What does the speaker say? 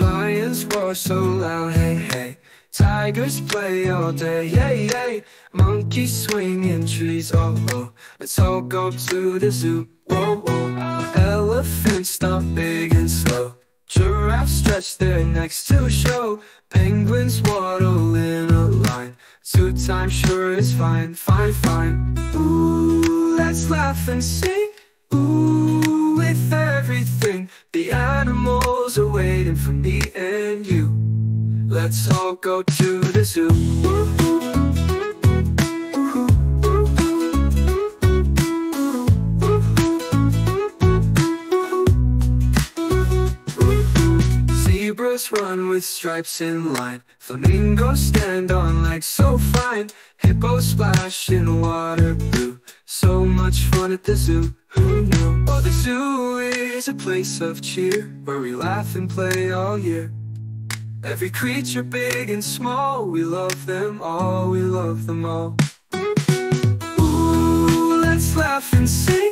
Lions roar so loud, hey hey. Tigers play all day, yay yay. Monkeys swing in trees, oh oh. Let's all go to the zoo, whoa whoa. Elephants stomp big and slow. Giraffes stretch their necks to show. Penguins waddle in a line. Zoo time sure is fine, fine, fine. Ooh, let's laugh and sing. Ooh, with everything. The animals are waiting for me and you. Let's all go to the zoo. Zebras run with stripes in line. Flamingos stand on legs so fine. Hippos splash in water blue. So much fun at the zoo, who knew? Oh, the zoo is a place of cheer, where we laugh and play all year. Every creature big and small, we love them all, we love them all. Ooh, let's laugh and sing.